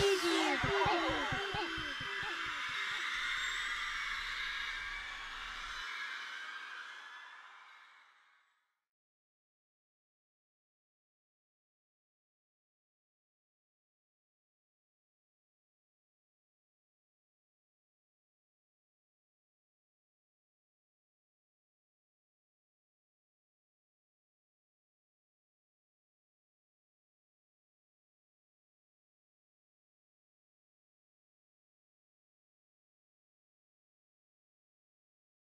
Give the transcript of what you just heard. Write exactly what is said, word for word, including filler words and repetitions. easier.